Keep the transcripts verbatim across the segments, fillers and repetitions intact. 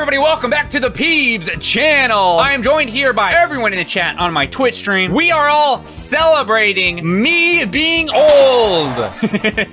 everybody, welcome back to the Peebs channel. I am joined here by everyone in the chat on my Twitch stream. We are all celebrating me being old.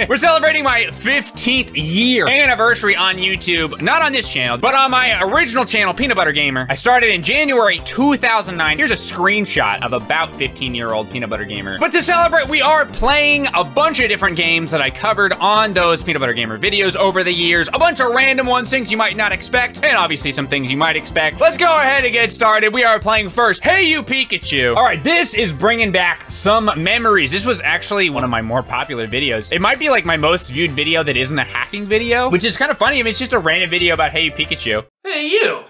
We're celebrating my fifteenth year anniversary on YouTube, not on this channel, but on my original channel, PeanutButterGamer. I started in January two thousand nine. Here's a screenshot of about fifteen-year-old PeanutButterGamer. But to celebrate, we are playing a bunch of different games that I covered on those PeanutButterGamer videos over the years. A bunch of random ones, things you might not expect, and obviously some things you might expect. Let's go ahead and get started. We are playing first, Hey You, Pikachu. All right, this is bringing back some memories. This was actually one of my more popular videos. It might be like my most viewed video that isn't a hacking video, which is kind of funny. I mean, it's just a random video about Hey You, Pikachu. Hey You,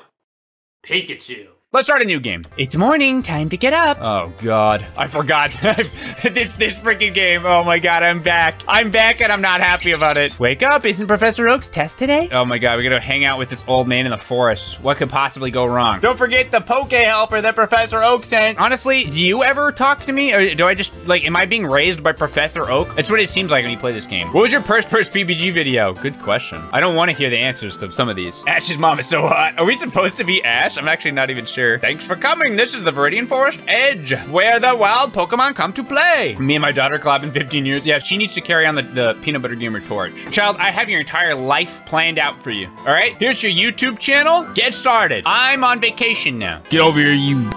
Pikachu. Let's start a new game. It's morning, time to get up. Oh God, I forgot this this freaking game. Oh my God, I'm back. I'm back and I'm not happy about it. Wake up, isn't Professor Oak's test today? Oh my God, we're gonna hang out with this old man in the forest. What could possibly go wrong? Don't forget the Poke Helper that Professor Oak sent. Honestly, do you ever talk to me? Or do I just, like, am I being raised by Professor Oak? That's what it seems like when you play this game. What was your first first P B G video? Good question. I don't wanna hear the answers to some of these. Ash's mom is so hot. Are we supposed to be Ash? I'm actually not even sure. Thanks for coming. This is the Viridian Forest Edge, where the wild Pokemon come to play. Me and my daughter collab in fifteen years. Yeah, she needs to carry on the, the PeanutButterGamer torch. Child, I have your entire life planned out for you. All right, here's your YouTube channel. Get started. I'm on vacation now. Get over here, you...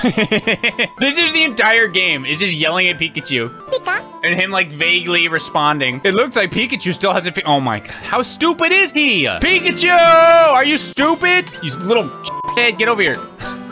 This is the entire game. It's just yelling at Pikachu. Pika. And him like vaguely responding. It looks like Pikachu still hasn't... Oh my God. How stupid is he? Pikachu! Are you stupid? You little head. Get over here.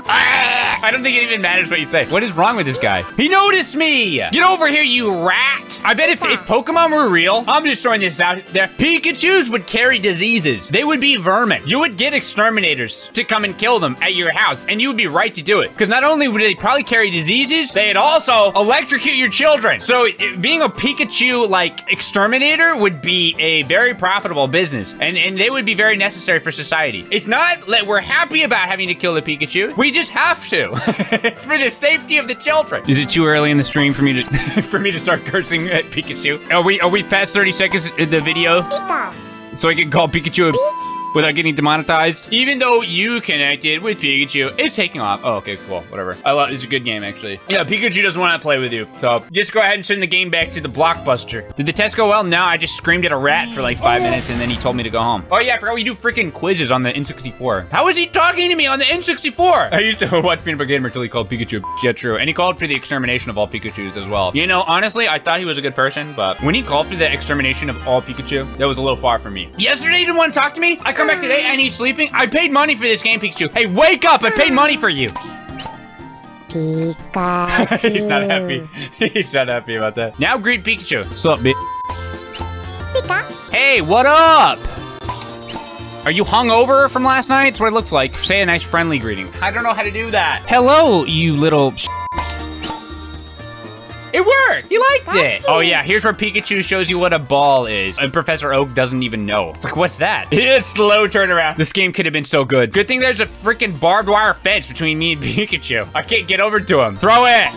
Ah! I don't think it even matters what you say. What is wrong with this guy? He noticed me. Get over here, you rat. I bet if, if Pokemon were real, I'm just throwing this out there, Pikachus would carry diseases. They would be vermin. You would get exterminators to come and kill them at your house, and you would be right to do it. Because not only would they probably carry diseases, they'd also electrocute your children. So it, being a Pikachu-like exterminator would be a very profitable business, and, and they would be very necessary for society. It's not that we're happy about having to kill the Pikachu. We just have to. It's for the safety of the children. Is it too early in the stream for me to for me to start cursing at Pikachu? Are we are we past thirty seconds in the video? Pika. So I can call Pikachu a without getting demonetized? Even though you connected with Pikachu, it's taking off. Oh, okay, cool, whatever. I love, it's a good game, actually. Yeah, Pikachu doesn't want to play with you, so just go ahead and send the game back to the Blockbuster. Did the test go well? No, I just screamed at a rat for like five minutes, and then he told me to go home. Oh yeah, I forgot we do freaking quizzes on the N sixty-four. How is he talking to me on the N sixty-four? I used to watch PeanutButterGamer till he called Pikachu a yeah, true, and he called for the extermination of all Pikachus as well. You know, honestly, I thought he was a good person, but when he called for the extermination of all Pikachu, that was a little far for me. Yesterday, he didn't want to talk to me. I come back today and he's sleeping. I paid money for this game, Pikachu. Hey, wake up! I paid money for you. Pikachu. He's not happy. He's not happy about that. Now greet Pikachu. What's up, bitch? Pika. Hey, what up? Are you hungover from last night? That's what it looks like. Say a nice friendly greeting. I don't know how to do that. Hello, you little... It worked! He liked it! Oh yeah, here's where Pikachu shows you what a ball is. And Professor Oak doesn't even know. It's like, what's that? It's slow turnaround. This game could have been so good. Good thing there's a freaking barbed wire fence between me and Pikachu. I can't get over to him. Throw it!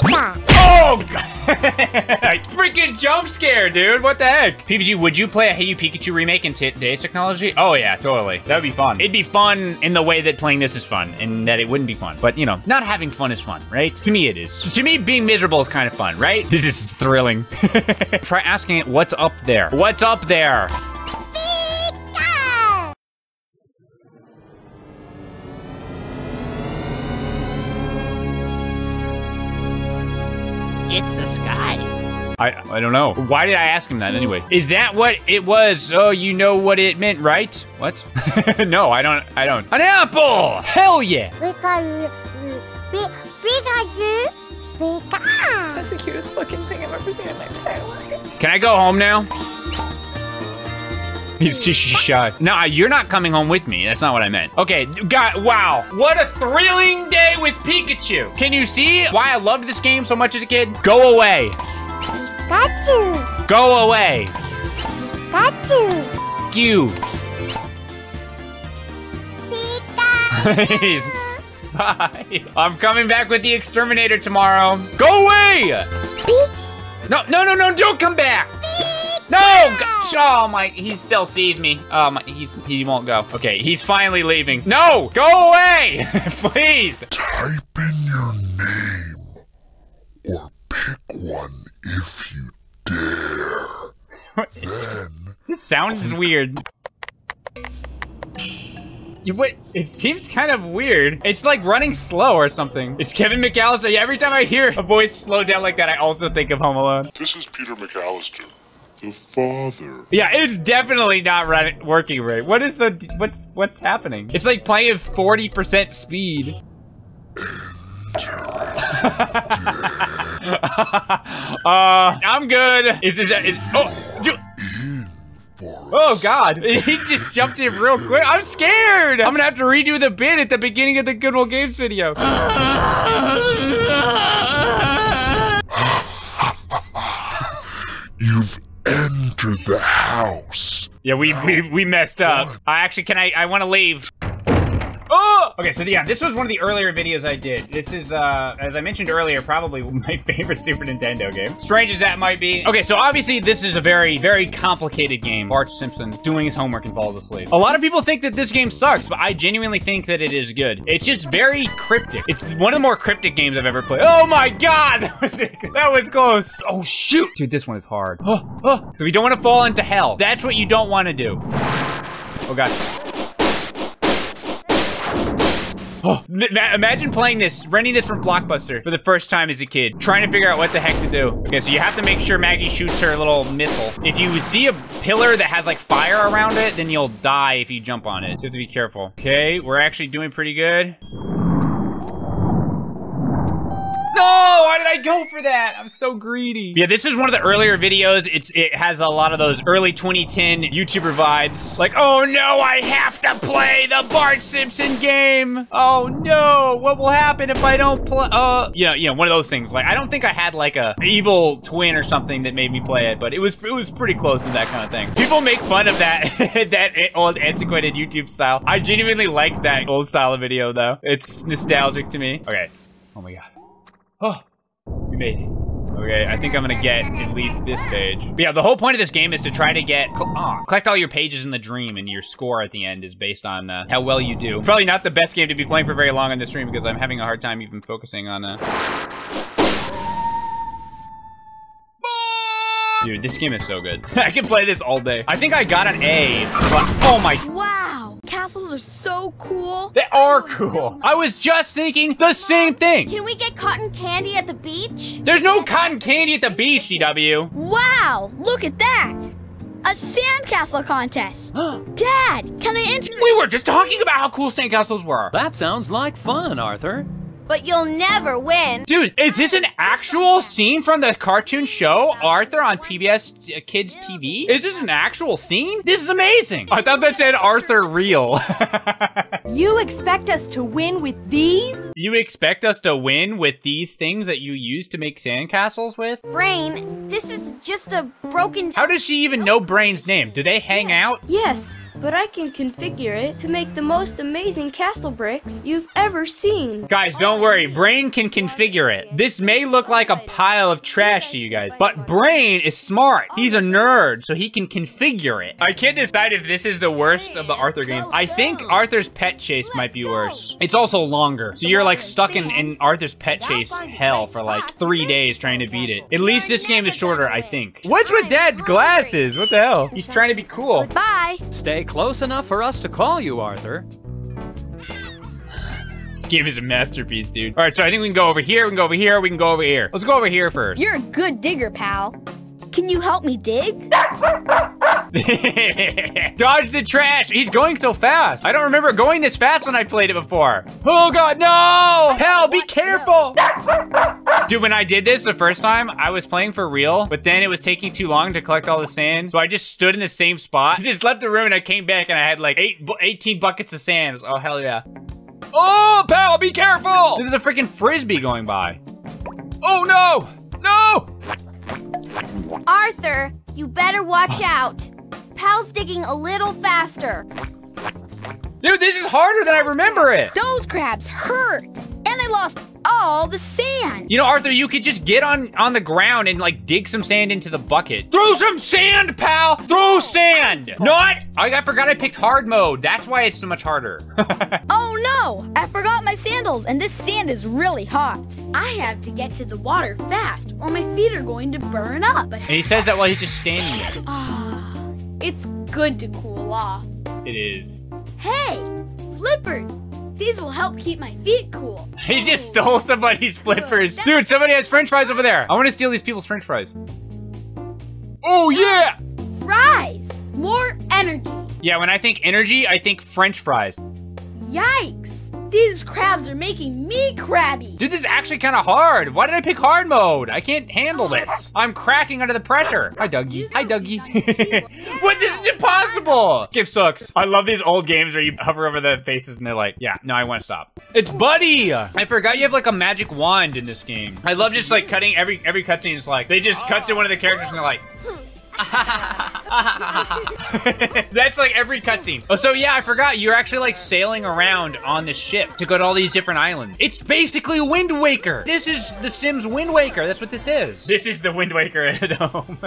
Pika. Oh God! I freaking jump scare, dude. What the heck? P B G, would you play a Hey You Pikachu remake in today's technology? Oh yeah, totally. That'd be fun. It'd be fun in the way that playing this is fun and that it wouldn't be fun. But you know, not having fun is fun, right? To me it is. To me, being miserable is kind of fun, right? This is thrilling. Try asking it, what's up there? What's up there? It's the sky. I I don't know. Why did I ask him that anyway? Is that what it was? Oh, you know what it meant, right? What? No, I don't. I don't. An apple! Hell yeah! Pikachu! Pikachu! Pikachu! That's the cutest fucking thing I've ever seen in my entire life. Can I go home now? He's just shy. No, you're not coming home with me. That's not what I meant. Okay, God, wow. What a thrilling day with Pikachu. Can you see why I loved this game so much as a kid? Go away. Pikachu. Go away. Pikachu. F you. Pikachu. Bye. I'm coming back with the exterminator tomorrow. Go away. Pikachu. No, no, no, no, don't come back. No, God. Oh my, he still sees me. Oh my, he's, he won't go. Okay, he's finally leaving. No, go away, please. Type in your name, or pick one if you dare. Then this sounds weird. You, wait, it seems kind of weird. It's like running slow or something. It's Kevin McAllister. Every time I hear a voice slow down like that, I also think of Home Alone. This is Peter McAllister, the father. Yeah, it's definitely not right, working right. What is the, what's, what's happening? It's like playing at forty percent speed. uh, I'm good. Is this, is, oh, dude. Oh God, he just jumped in real quick. I'm scared. I'm gonna have to redo the bit at the beginning of the Good Old Games video. You've entered the house. Yeah, we, we, we messed up. Uh, actually, can I, I wanna leave. Oh! Okay, so yeah, this was one of the earlier videos I did. This is, uh, as I mentioned earlier, probably my favorite Super Nintendo game. Strange as that might be. Okay, so obviously this is a very, very complicated game. Bart Simpson doing his homework and falls asleep. A lot of people think that this game sucks, but I genuinely think that it is good. It's just very cryptic. It's one of the more cryptic games I've ever played. Oh my God! That was it. That was close. Oh shoot! Dude, this one is hard. Oh, oh. So we don't want to fall into hell. That's what you don't want to do. Oh God. Oh, imagine playing this, renting this from Blockbuster for the first time as a kid, trying to figure out what the heck to do. Okay, so you have to make sure Maggie shoots her little missile. If you see a pillar that has like fire around it, then you'll die if you jump on it. So you have to be careful. Okay, we're actually doing pretty good. No, why did I go for that? I'm so greedy. Yeah, this is one of the earlier videos. It's It has a lot of those early twenty ten YouTuber vibes. Like, oh no, I have to play the Bart Simpson game. Oh no, what will happen if I don't play? Uh, you know, you know, one of those things. Like, I don't think I had like a evil twin or something that made me play it, but it was it was pretty close to that kind of thing. People make fun of that that old antiquated YouTube style. I genuinely like that old style of video though. It's nostalgic to me. Okay. Oh my God. Oh, we made it. Okay, I think I'm gonna get at least this page. But yeah, the whole point of this game is to try to get, oh, collect all your pages in the dream, and your score at the end is based on uh, how well you do. Probably not the best game to be playing for very long on the stream because I'm having a hard time even focusing on uh... Dude, this game is so good. I can play this all day. I think I got an A. Oh my. Wow. Castles are so cool. They are cool. I was just thinking the same thing. Can we get cotton candy at the beach? There's no cotton candy at the beach, D W. Wow. Look at that. A sandcastle contest. Dad, can I enter? We were just talking about how cool sandcastles were. That sounds like fun, Arthur. But you'll never win. Dude, is this an actual scene from the cartoon show Arthur on P B S Kids T V? Is this an actual scene? This is amazing. I thought that said Arthur real. You expect us to win with these? You expect us to win with these things that you use to make sandcastles with? Brain, this is just a broken... How does she even know Brain's name? Do they hang yes. out? Yes. But I can configure it to make the most amazing castle bricks you've ever seen. Guys, don't worry. Brain can configure it. This may look like a pile of trash to you guys, but Brain is smart. He's a nerd, so he can configure it. I can't decide if this is the worst of the Arthur games. I think Arthur's Pet Chase might be worse. It's also longer, so you're like stuck in, in Arthur's Pet Chase hell for like three days trying to beat it. At least this game is shorter, I think. What's with Dad's glasses? What the hell? He's trying to be cool. Bye. Stay close enough for us to call you, Arthur. This game is a masterpiece, dude. All right, so I think we can go over here, we can go over here, we can go over here. Let's go over here first. You're a good digger, pal. Can you help me dig? Dodge the trash. He's going so fast. I don't remember going this fast when I played it before. Oh God, no! Hell, be careful! Dude, when I did this the first time, I was playing for real, but then it was taking too long to collect all the sand, so I just stood in the same spot. I just left the room and I came back and I had like eight, eighteen buckets of sand. Oh, hell yeah. Oh, pal, be careful! There's a freaking Frisbee going by. Oh no! No! Arthur, you better watch out. Pal's digging a little faster. Dude, this is harder than I remember it. Those crabs hurt, and I lost all all the sand. You know, Arthur, you could just get on, on the ground and like dig some sand into the bucket. Throw some sand, pal! Throw sand! Not! I, I forgot I picked hard mode. That's why it's so much harder. Oh no! I forgot my sandals and this sand is really hot. I have to get to the water fast or my feet are going to burn up. And he says that while he's just standing there. Ah, it's good to cool off. It is. Hey, flippers. These will help keep my feet cool. He just stole somebody's flippers. Dude, somebody has french fries over there. I want to steal these people's french fries. Oh, yeah. Fries. More energy. Yeah, when I think energy, I think french fries. Yikes. These crabs are making me crabby. Dude, this is actually kind of hard. Why did I pick hard mode? I can't handle this. I'm cracking under the pressure. Hi, Dougie. Hi, Dougie. What? This is impossible. This game sucks. I love these old games where you hover over the faces and they're like, yeah, no, I want to stop. It's Buddy. I forgot you have like a magic wand in this game. I love just like cutting every every cutscene. It's like they just cut to one of the characters and they're like, that's like every cutscene. Oh, so yeah, I forgot you're actually like sailing around on this ship to go to all these different islands. It's basically Wind Waker. This is The Sims Wind Waker. That's what this is. This is the Wind Waker at home.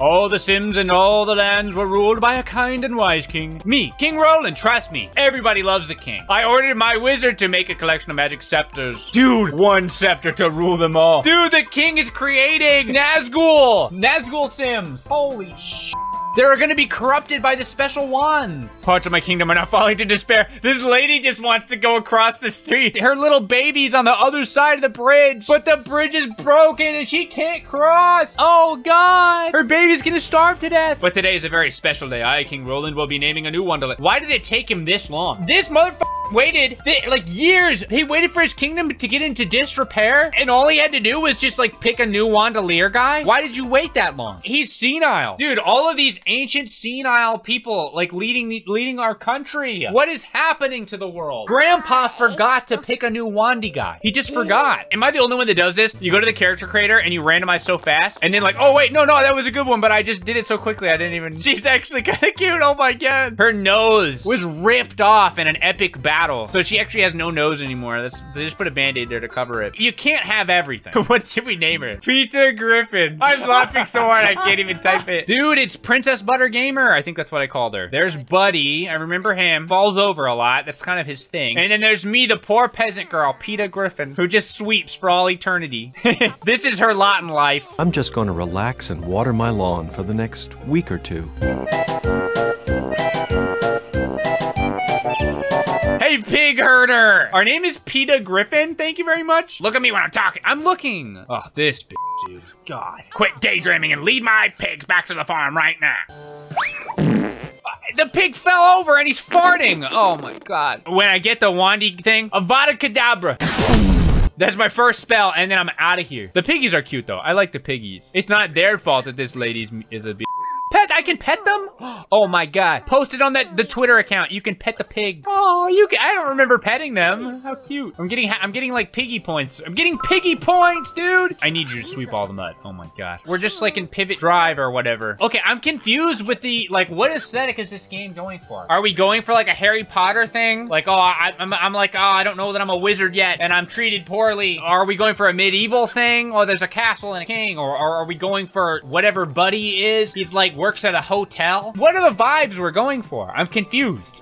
All the Sims and all the lands were ruled by a kind and wise king. Me, King Roland, trust me. Everybody loves the king. I ordered my wizard to make a collection of magic scepters. Dude, one scepter to rule them all. Dude, the king is creating Nazgul. Nazgul Sims. Holy sh! They're gonna be corrupted by the special wands. Parts of my kingdom are now falling to despair. This lady just wants to go across the street. Her little baby's on the other side of the bridge, but the bridge is broken and she can't cross. Oh God, her baby's gonna starve to death. But today is a very special day. I, King Roland, will be naming a new wonderland. Why did it take him this long? This motherfucker waited like years. He waited for his kingdom to get into disrepair and all he had to do was just like pick a new wandelier guy. Why did you wait that long? He's senile. Dude, all of these ancient senile people like leading leading our country. What is happening to the world? Grandpa forgot to pick a new wandy guy. He just forgot. Am I the only one that does this? You go to the character creator and you randomize so fast and then like, oh wait, no, no, that was a good one, but I just did it so quickly I didn't even. She's actually kind of cute. Oh my God. Her nose was ripped off in an epic battle. So she actually has no nose anymore. That's, they just put a band-aid there to cover it. You can't have everything. What should we name her? Peter Griffin. I'm laughing so hard I can't even type it. Dude, it's Princess Butter Gamer. I think that's what I called her. There's Buddy. I remember him. Falls over a lot. That's kind of his thing. And then there's me, the poor peasant girl, Peter Griffin, who just sweeps for all eternity. This is her lot in life. I'm just going to relax and water my lawn for the next week or two. Pig herder. Our name is Peter Griffin. Thank you very much. Look at me when I'm talking. I'm looking. Oh, this bitch, dude. God. Quit daydreaming and lead my pigs back to the farm right now. The pig fell over and he's farting. Oh my God. When I get the wandy thing, Avada Kedavra. That's my first spell, and then I'm out of here. The piggies are cute, though. I like the piggies. It's not their fault that this lady's is a bitch. Pet, I can pet them? Oh my God. Post it on that the Twitter account. You can pet the pig. Oh, you can, I don't remember petting them. How cute. I'm getting I'm getting like piggy points. I'm getting piggy points, dude. I need you to sweep all the mud. Oh my God. We're just like in Pivot Drive or whatever. Okay, I'm confused with the, like, what aesthetic is this game going for? Are we going for like a Harry Potter thing? Like, oh, I, I'm, I'm like, oh, I don't know that I'm a wizard yet and I'm treated poorly. Are we going for a medieval thing? Or there's a castle and a king? Or, or are we going for whatever Buddy is? He's like, works at a hotel? What are the vibes we're going for? I'm confused.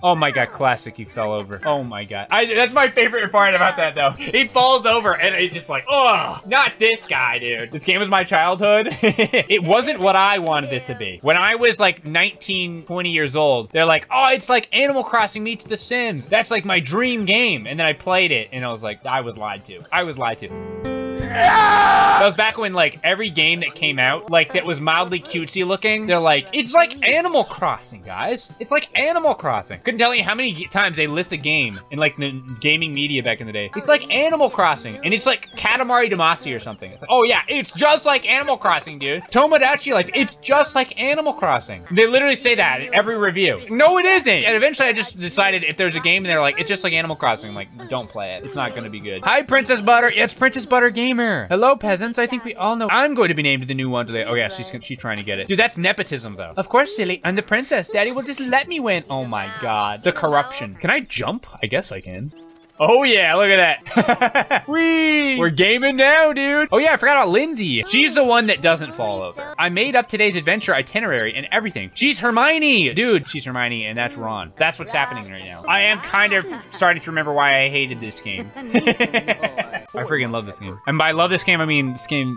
Oh my God, classic, he fell over. Oh my God. I, that's my favorite part about that though. He falls over and it's just like, oh, not this guy, dude. This game was my childhood. It wasn't what I wanted it to be. When I was like nineteen, twenty years old, they're like, oh, it's like Animal Crossing meets The Sims. That's like my dream game. And then I played it and I was like, I was lied to. I was lied to. That was back when like every game that came out like that was mildly cutesy looking, they're like, it's like Animal Crossing, guys. It's like Animal Crossing. Couldn't tell you how many times they list a game in like the gaming media back in the day. It's like Animal Crossing and it's like Katamari Damacy or something. It's like, oh yeah, it's just like Animal Crossing, dude. Tomodachi, like, it's just like Animal Crossing. They literally say that in every review. No, it isn't. And eventually I just decided if there's a game and they're like, it's just like Animal Crossing, I'm like, don't play it. It's not gonna be good. Hi, Princess Butter. Yeah, it's Princess Butter Gamer. Hello, peasants. I think we all know I'm going to be named the new one today. Oh yeah, she's she's trying to get it. Dude, that's nepotism though. Of course, silly. I'm the princess. Daddy will just let me win. Oh my God. The corruption. Can I jump? I guess I can. Oh yeah, look at that. Whee! We're gaming now, dude. Oh yeah, I forgot about Lindsay. She's the one that doesn't fall over. I made up today's adventure itinerary and everything. She's Hermione, dude. She's Hermione and that's Ron. That's what's happening right now. I am kind of starting to remember why I hated this game. I freaking love this game. And by love this game, I mean this game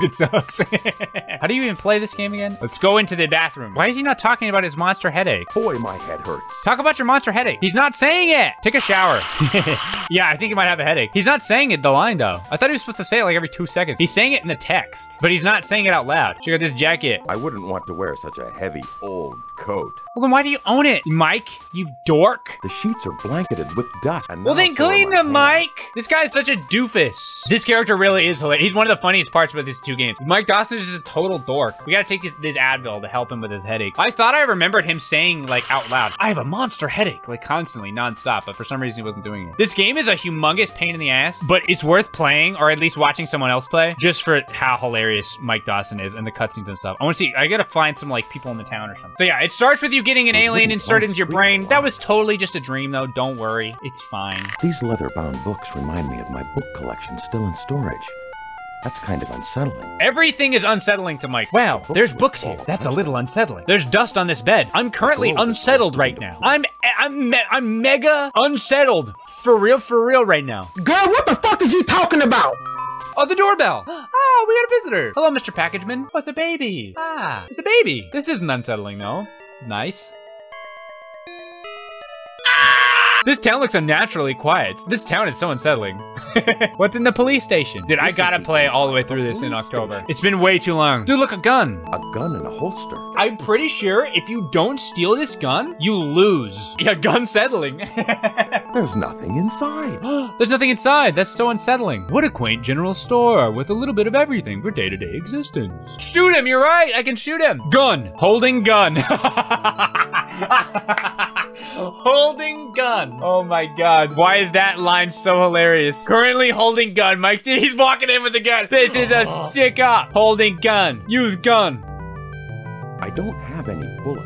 it sucks. How do you even play this game again? Let's go into the bathroom. Why is he not talking about his monster headache? Boy, my head hurts. Talk about your monster headache. He's not saying it. Take a shower. Yeah, I think he might have a headache. He's not saying it, the line, though. I thought he was supposed to say it like every two seconds. He's saying it in the text, but he's not saying it out loud. Check out this jacket. I wouldn't want to wear such a heavy old coat. Well, then why do you own it, Mike? You dork. The sheets are blanketed with dust. Well, then clean them, Mike. This guy's such a doofus. This character really is hilarious. He's one of the funniest parts with these two games. Mike Dawson is just a total dork. We gotta take this, this Advil to help him with his headache. I thought I remembered him saying, like, out loud, I have a monster headache, like, constantly, nonstop, but for some reason he wasn't doing it. This game is a humongous pain in the ass, but it's worth playing, or at least watching someone else play, just for how hilarious Mike Dawson is and the cutscenes and stuff. I wanna see, I gotta find some, like, people in the town or something. So yeah, it starts with you getting an alien inserted into your brain. That was totally just a dream, though. Don't worry. It's fine. These leather-bound books remind me of my book collection still in storage. That's kind of unsettling. Everything is unsettling to Mike. Wow, there's books here. That's a little unsettling. There's dust on this bed. I'm currently unsettled right now. I'm I'm me I'm mega unsettled. For real, for real right now. Girl, what the fuck is you talking about? Oh, the doorbell! Oh, we got a visitor! Hello, Mister Packageman. Oh, it's a baby. Ah, it's a baby. This isn't unsettling, though. It's nice. This town looks unnaturally quiet. This town is so unsettling. What's in the police station? Dude, I gotta play all the way through this in October. It's been way too long. Dude, look, a gun. A gun in a holster. I'm pretty sure if you don't steal this gun, you lose. Yeah, gun settling. There's nothing inside. There's nothing inside. That's so unsettling. What a quaint general store with a little bit of everything for day-to-day existence. Shoot him, you're right. I can shoot him. Gun. Holding gun. Holding gun. Oh my god. Why is that line so hilarious? Currently holding gun. Mike, he's walking in with a gun. This is a stick up. Holding gun. Use gun. I don't have any bullets.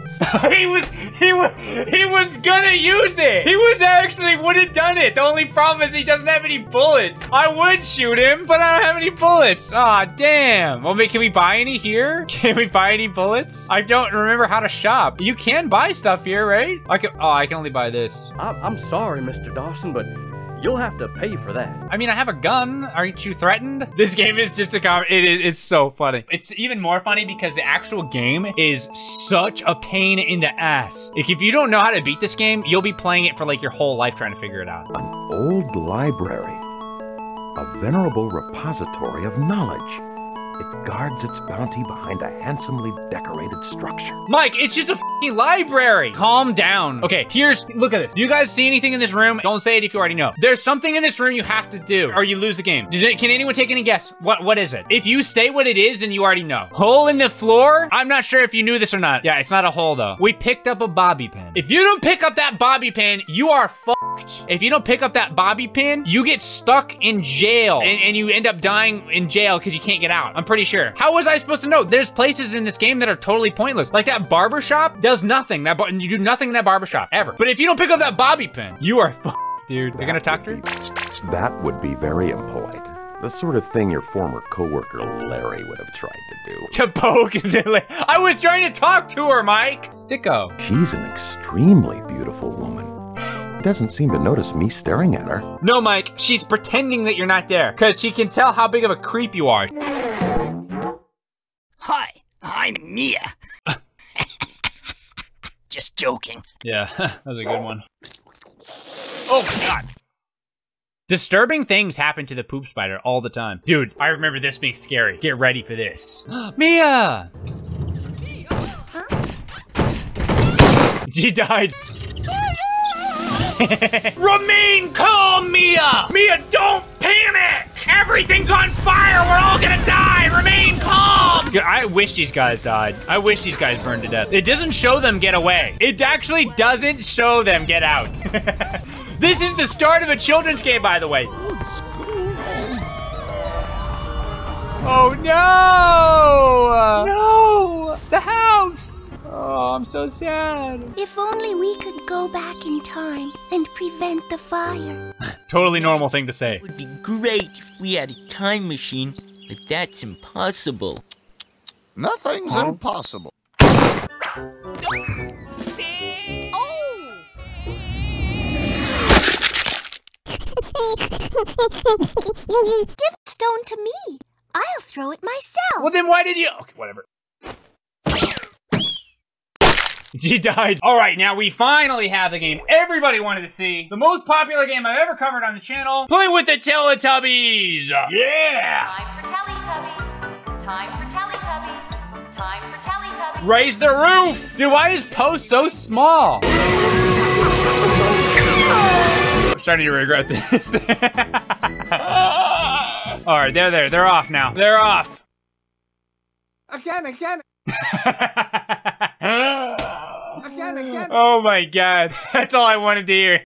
he was, he was, he was gonna use it. He was actually would have done it. The only problem is he doesn't have any bullets. I would shoot him, but I don't have any bullets. Aw, oh, damn. Well, can we buy any here? Can we buy any bullets? I don't remember how to shop. You can buy stuff here, right? I can, oh, I can only buy this. I'm, I'm sorry, Mister Dawson, but you'll have to pay for that. I mean, I have a gun. Aren't you threatened? This game is just a com- it, it, It's so funny. It's even more funny because the actual game is such a pain in the ass. Like, if you don't know how to beat this game, you'll be playing it for, like, your whole life trying to figure it out. An old library. A venerable repository of knowledge. It guards its bounty behind a handsomely decorated structure. Mike, it's just a f***ing library. Calm down. Okay, here's, look at this. Do you guys see anything in this room? Don't say it if you already know. There's something in this room you have to do or you lose the game. Does it, can anyone take any guess? What? What is it? If you say what it is, then you already know. Hole in the floor? I'm not sure if you knew this or not. Yeah, it's not a hole though. We picked up a bobby pin. If you don't pick up that bobby pin, you are f***ed. If you don't pick up that bobby pin, you get stuck in jail and, and you end up dying in jail because you can't get out. I'm pretty sure. How was I supposed to know? There's places in this game that are totally pointless. Like that barbershop does nothing. That you do nothing in that barbershop ever. But if you don't pick up that bobby pin, you are f***ed, dude. They're gonna talk to her? That would be very impolite. The sort of thing your former coworker Larry would have tried to do. To poke the I was trying to talk to her, Mike. Sicko. She's an extremely beautiful woman. Doesn't seem to notice me staring at her. No, Mike, she's pretending that you're not there because she can tell how big of a creep you are. Hi, I'm Mia. Just joking. Yeah, that was a good one. Oh my god. Disturbing things happen to the poop spider all the time. Dude, I remember this being scary. Get ready for this. Mia! Huh? She died. Remain calm, Mia! Mia, don't panic! Everything's on fire! We're all gonna die! Remain calm! Dude, I wish these guys died. I wish these guys burned to death. It doesn't show them get away. It actually doesn't show them get out. This is the start of a children's game, by the way. Oh, no! No! The house! Oh, I'm so sad. If only we could go back in time and prevent the fire. Totally normal thing to say. It would be great if we had a time machine, but that's impossible. Nothing's huh? impossible. Oh! Give the stone to me. I'll throw it myself. Well, then why did you? Okay, whatever. She died. All right, now we finally have the game everybody wanted to see. The most popular game I've ever covered on the channel. Play with the Teletubbies. Yeah. Time for Teletubbies. Time for Teletubbies. Time for Teletubbies. Raise the roof. Dude, why is Po so small? I'm starting to regret this. All right, they're there. They're off now. They're off. Again, again. Again, again. Oh my god, that's all I wanted to hear.